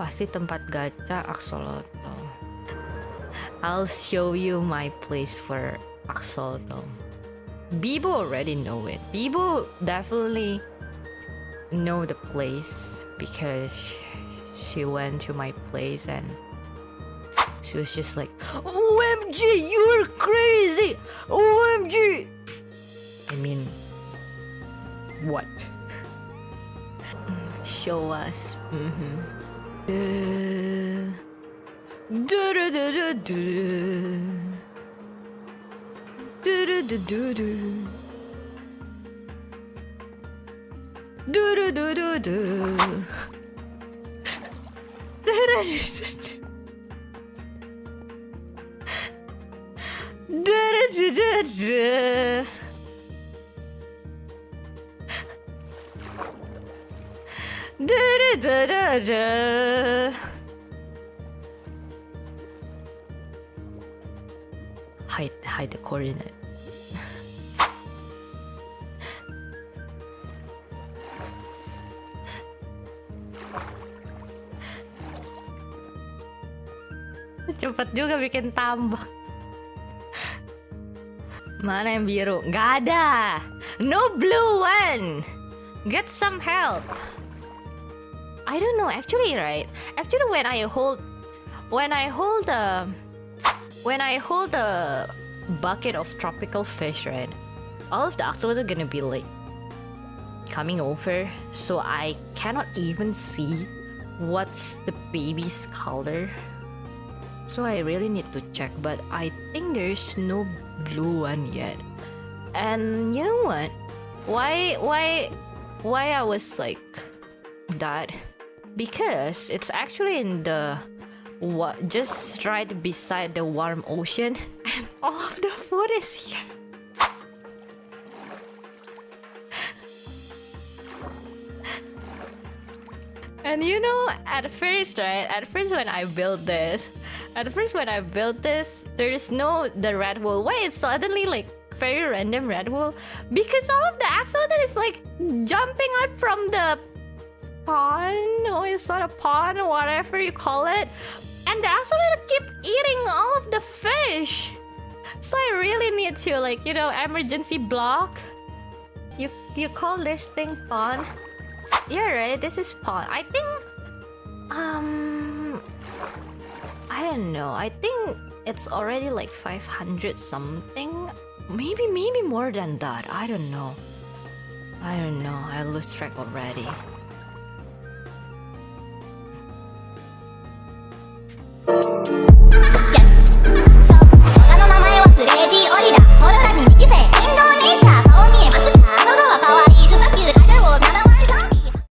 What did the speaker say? Pasti tempat gacha Axolotl. I'll show you my place for Axolotl. Bijou already know it. Bijou definitely know the place because she went to my place and she was just like, OMG, you're crazy! OMG! I mean, what? Show us. Hide the coordinate. Cepet juga bikin tambah. Mana yang biru? Gak ada. No blue one. Get some help. I don't know. Actually, right? Actually, when I hold the bucket of tropical fish, right? All of the axolotls are gonna be like coming over, so I cannot even see what's the baby's color. So I really need to check, but I think there's no blue one yet. And you know what? Why I was like that? Because it's actually in the just right beside the warm ocean, and all of the food is here. And you know, at first when I built this, there is no the red wool. Why it's suddenly like very random red wool? Because all of the axolotl is like jumping out from the pond, or it's not a pond, or whatever you call it. And the axolotl keep eating all of the fish. So I really need to, like, you know, emergency block. You call this thing pond? Yeah, right, this is pond. I think I don't know. I think it's already like 500 something. Maybe more than that. I don't know. I lose track already.